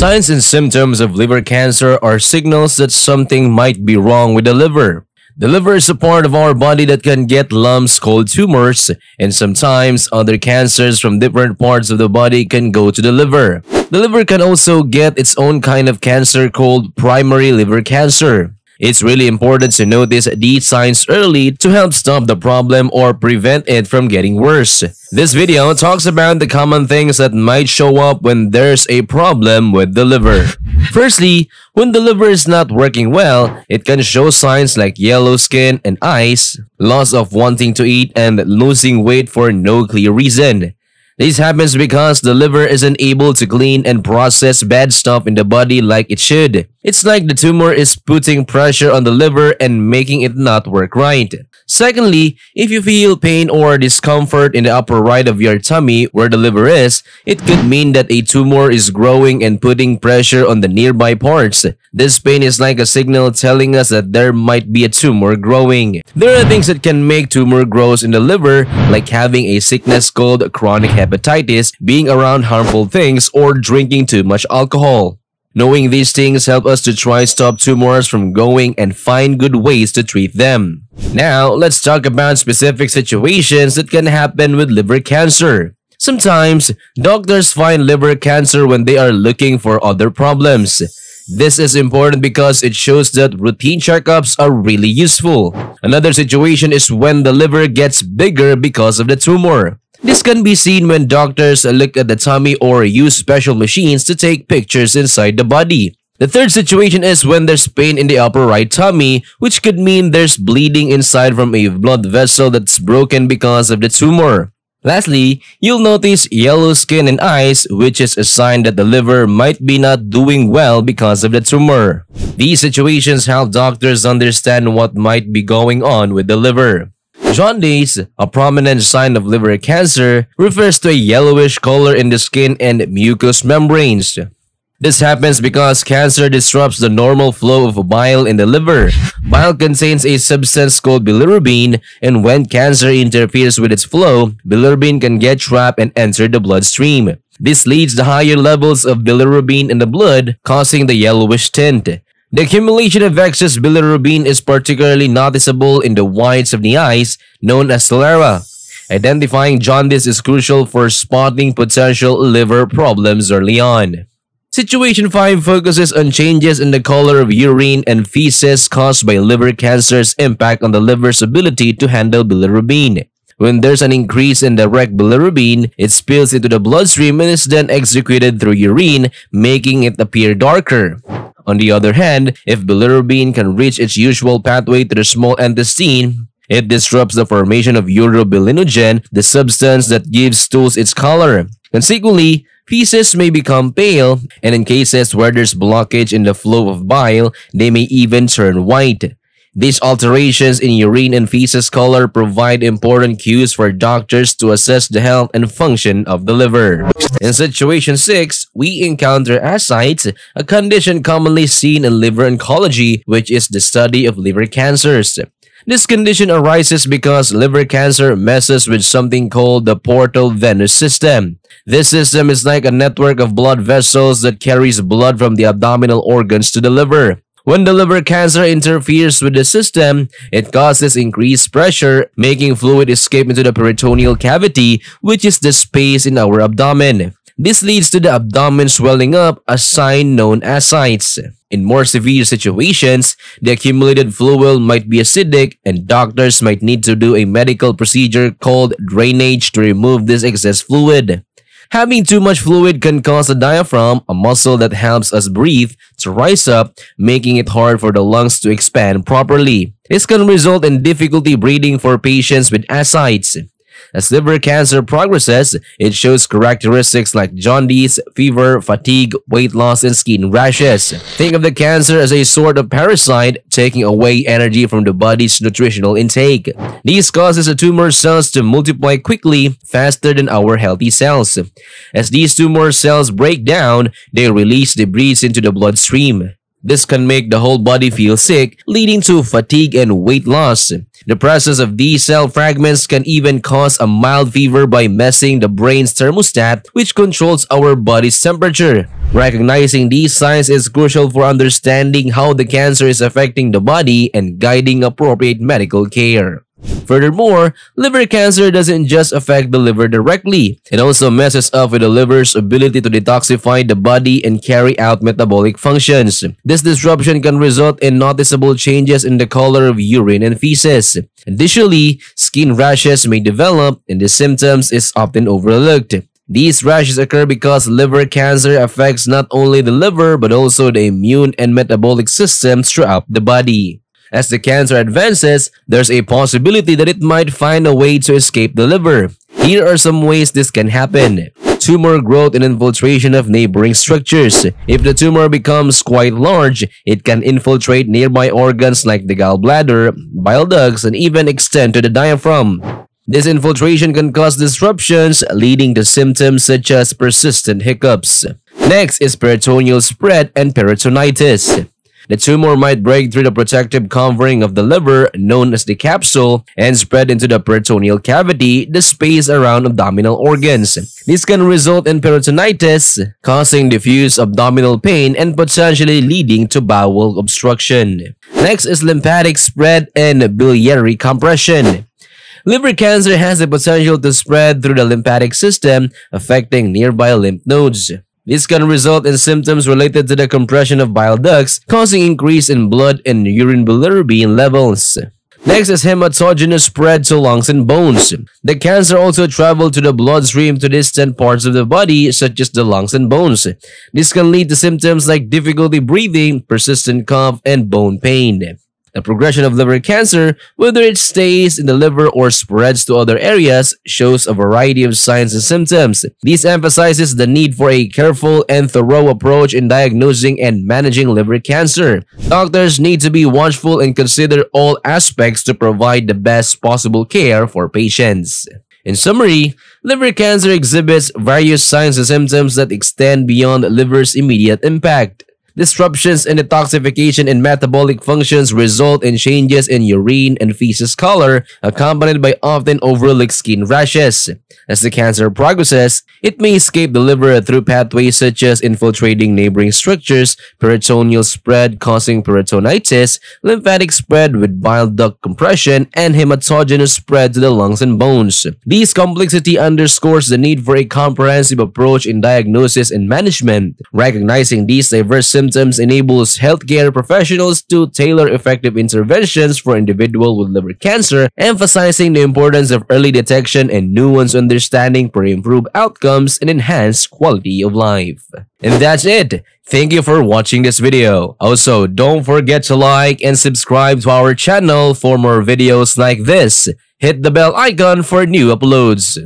Signs and symptoms of liver cancer are signals that something might be wrong with the liver. The liver is a part of our body that can get lumps called tumors, and sometimes other cancers from different parts of the body can go to the liver. The liver can also get its own kind of cancer called primary liver cancer. It's really important to notice these signs early to help stop the problem or prevent it from getting worse. This video talks about the common things that might show up when there's a problem with the liver. Firstly, when the liver is not working well, it can show signs like yellow skin and eyes, loss of wanting to eat, and losing weight for no clear reason. This happens because the liver isn't able to clean and process bad stuff in the body like it should. It's like the tumor is putting pressure on the liver and making it not work right. Secondly, if you feel pain or discomfort in the upper right of your tummy where the liver is, it could mean that a tumor is growing and putting pressure on the nearby parts. This pain is like a signal telling us that there might be a tumor growing. There are things that can make tumor grows in the liver, like having a sickness called chronic hepatitis, being around harmful things, or drinking too much alcohol. Knowing these things help us to try stop tumors from going and find good ways to treat them. Now, let's talk about specific situations that can happen with liver cancer. Sometimes, doctors find liver cancer when they are looking for other problems. This is important because it shows that routine checkups are really useful. Another situation is when the liver gets bigger because of the tumor. This can be seen when doctors look at the tummy or use special machines to take pictures inside the body. The third situation is when there's pain in the upper right tummy, which could mean there's bleeding inside from a blood vessel that's broken because of the tumor. Lastly, you'll notice yellow skin and eyes, which is a sign that the liver might be not doing well because of the tumor. These situations help doctors understand what might be going on with the liver. Jaundice, a prominent sign of liver cancer, refers to a yellowish color in the skin and mucous membranes. This happens because cancer disrupts the normal flow of bile in the liver. Bile contains a substance called bilirubin, and when cancer interferes with its flow, bilirubin can get trapped and enter the bloodstream. This leads to higher levels of bilirubin in the blood, causing the yellowish tint. The accumulation of excess bilirubin is particularly noticeable in the whites of the eyes, known as sclera. Identifying jaundice is crucial for spotting potential liver problems early on. Situation 5 focuses on changes in the color of urine and feces caused by liver cancer's impact on the liver's ability to handle bilirubin. When there's an increase in direct bilirubin, it spills into the bloodstream and is then excreted through urine, making it appear darker. On the other hand, if bilirubin can reach its usual pathway to the small intestine, it disrupts the formation of urobilinogen, the substance that gives stools its color. Consequently, feces may become pale, and in cases where there's blockage in the flow of bile, they may even turn white. These alterations in urine and feces color provide important cues for doctors to assess the health and function of the liver. In situation 6, we encounter ascites, a condition commonly seen in liver oncology, which is the study of liver cancers. This condition arises because liver cancer messes with something called the portal venous system. This system is like a network of blood vessels that carries blood from the abdominal organs to the liver. When the liver cancer interferes with the system, it causes increased pressure, making fluid escape into the peritoneal cavity, which is the space in our abdomen. This leads to the abdomen swelling up, a sign known as ascites. In more severe situations, the accumulated fluid might be acidic, and doctors might need to do a medical procedure called drainage to remove this excess fluid. Having too much fluid can cause the diaphragm, a muscle that helps us breathe, to rise up, making it hard for the lungs to expand properly. This can result in difficulty breathing for patients with ascites. As liver cancer progresses, it shows characteristics like jaundice, fever, fatigue, weight loss, and skin rashes. Think of the cancer as a sort of parasite, taking away energy from the body's nutritional intake. This causes the tumor cells to multiply quickly, faster than our healthy cells. As these tumor cells break down, they release debris into the bloodstream. This can make the whole body feel sick, leading to fatigue and weight loss. The presence of these cell fragments can even cause a mild fever by messing the brain's thermostat, which controls our body's temperature. Recognizing these signs is crucial for understanding how the cancer is affecting the body and guiding appropriate medical care. Furthermore, liver cancer doesn't just affect the liver directly. It also messes up with the liver's ability to detoxify the body and carry out metabolic functions. This disruption can result in noticeable changes in the color of urine and feces. Additionally, skin rashes may develop, and the symptoms is often overlooked. These rashes occur because liver cancer affects not only the liver but also the immune and metabolic systems throughout the body. As the cancer advances, there's a possibility that it might find a way to escape the liver. Here are some ways this can happen. Tumor growth and infiltration of neighboring structures. If the tumor becomes quite large, it can infiltrate nearby organs like the gallbladder, bile ducts, and even extend to the diaphragm. This infiltration can cause disruptions, leading to symptoms such as persistent hiccups. Next is peritoneal spread and peritonitis. The tumor might break through the protective covering of the liver, known as the capsule, and spread into the peritoneal cavity, the space around abdominal organs. This can result in peritonitis, causing diffuse abdominal pain and potentially leading to bowel obstruction. Next is lymphatic spread and biliary compression. Liver cancer has the potential to spread through the lymphatic system, affecting nearby lymph nodes. This can result in symptoms related to the compression of bile ducts, causing increase in blood and urine bilirubin levels. Next is hematogenous spread to lungs and bones. The cancer also travels to the bloodstream to distant parts of the body, such as the lungs and bones. This can lead to symptoms like difficulty breathing, persistent cough, and bone pain. The progression of liver cancer, whether it stays in the liver or spreads to other areas, shows a variety of signs and symptoms. This emphasizes the need for a careful and thorough approach in diagnosing and managing liver cancer. Doctors need to be watchful and consider all aspects to provide the best possible care for patients. In summary, liver cancer exhibits various signs and symptoms that extend beyond the liver's immediate impact. Disruptions in detoxification and metabolic functions result in changes in urine and feces color, accompanied by often overlooked skin rashes. As the cancer progresses, it may escape the liver through pathways such as infiltrating neighboring structures, peritoneal spread causing peritonitis, lymphatic spread with bile duct compression, and hematogenous spread to the lungs and bones. This complexity underscores the need for a comprehensive approach in diagnosis and management. Recognizing these diverse symptoms enables healthcare professionals to tailor effective interventions for individuals with liver cancer, emphasizing the importance of early detection and nuanced understanding for improved outcomes and enhanced quality of life. And that's it. Thank you for watching this video. Also, don't forget to like and subscribe to our channel for more videos like this. Hit the bell icon for new uploads.